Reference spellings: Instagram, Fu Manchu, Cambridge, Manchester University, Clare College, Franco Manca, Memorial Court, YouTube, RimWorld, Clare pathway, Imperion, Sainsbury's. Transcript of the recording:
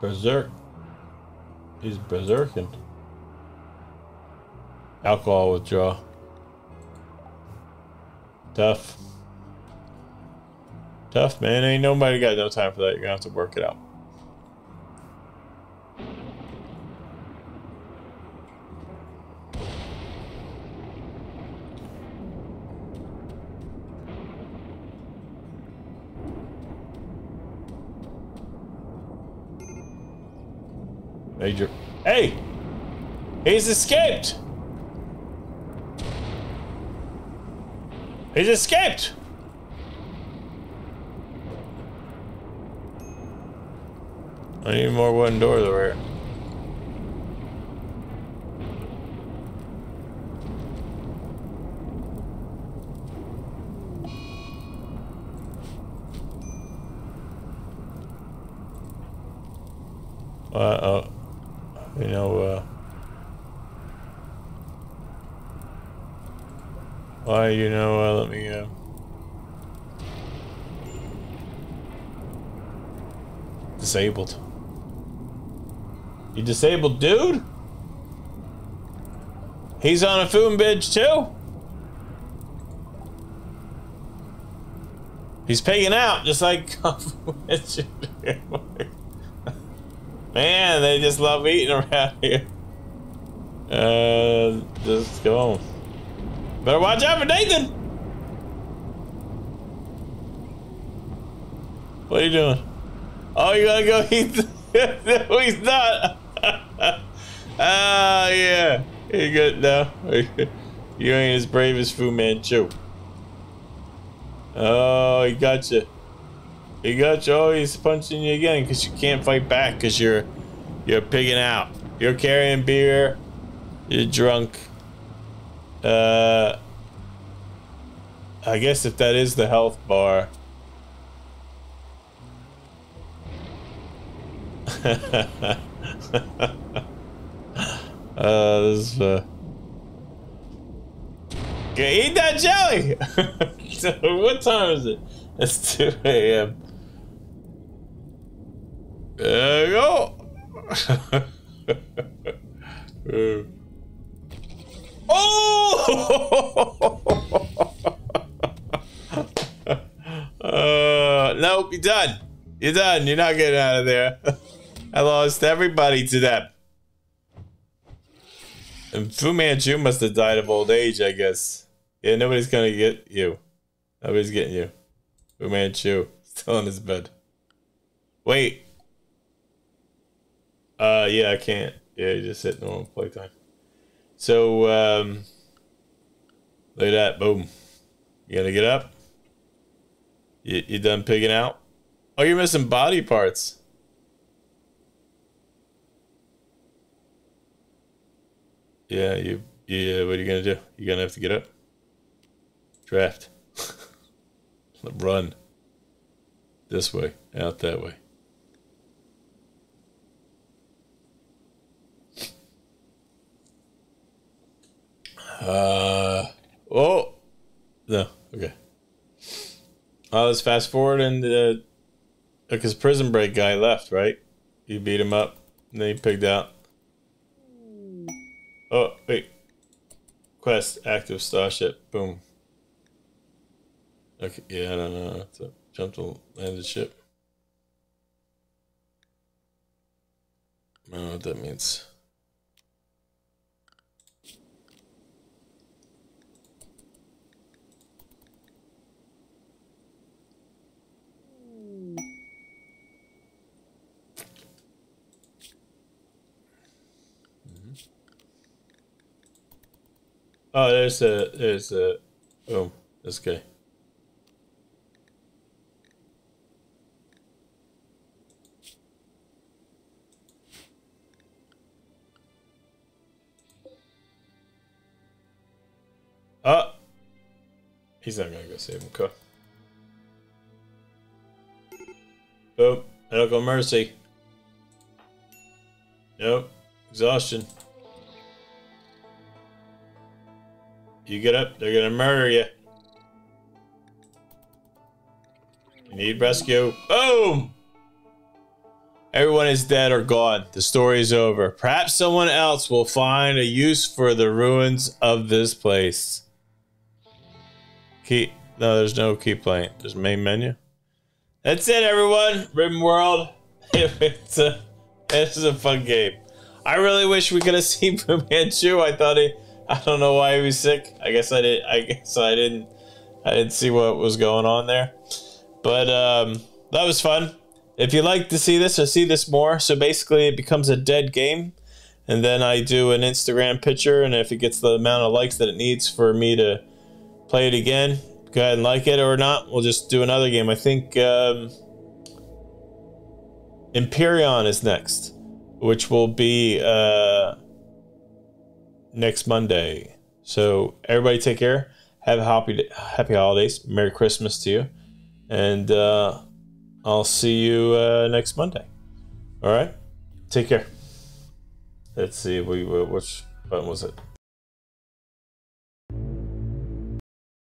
Berserk. He's berserking. Alcohol withdrawal. Tough. Tough, man. Ain't nobody got no time for that. You're gonna have to work it out. Major. Hey! He's escaped! He's escaped! I need more wooden doors over here. Uh-oh. You know, let me, disabled. You disabled, dude? He's on a food binge, too? He's pigging out, just like... Man, they just love eating around here. Just go on. Better watch out for Nathan! What are you doing? Oh, you gotta go eat. No, he's not. Ah, yeah. You're good now. You ain't as brave as Fu Manchu. Oh, he got you. He got you. Oh, he's punching you again because you can't fight back because you're pigging out. You're carrying beer. You're drunk. I guess if that is the health bar. This is eat that jelly. What time is it? It's 2 AM. There you go. Oh! Nope, you're done. You're done. You're not getting out of there. I lost everybody to that. And Fu Manchu must have died of old age, I guess. Yeah, nobody's gonna get you. Nobody's getting you. Fu Manchu still in his bed. Wait. Yeah, I can't. Yeah, you just hit normal playtime. So, look at that. Boom. You gotta get up. You done pigging out? Oh, you're missing body parts. Yeah, what are you gonna do? You're gonna have to get up. Draft. Run. This way, out that way. Oh, no, okay. Let's fast forward and, because Prison Break guy left, right? You beat him up, and then he pigged out. Oh, wait. Quest, active starship, boom. Okay, yeah, I don't know. So, jump to landed ship. I don't know what that means. Oh, there's a, oh, this guy. Oh, he's not gonna go save him, okay. Boom, medical mercy. Nope, exhaustion. You get up, they're gonna murder you. You need rescue. Boom! Everyone is dead or gone. The story is over. Perhaps someone else will find a use for the ruins of this place. Key. No, there's no key plate. There's main menu. That's it, everyone. RimWorld. This is a fun game. I really wish we could have seen Fu Manchu. I thought he... I don't know why he was sick. I guess I didn't see what was going on there. But that was fun. If you'd like to see this or see this more, so basically it becomes a dead game, and then I do an Instagram picture, and if it gets the amount of likes that it needs for me to play it again, go ahead and like it, or not, we'll just do another game. I think Imperion is next, which will be next Monday. So everybody take care. Have a happy holidays. Merry Christmas to you. And I'll see you next Monday. All right? Take care. Let's see. Which button was it?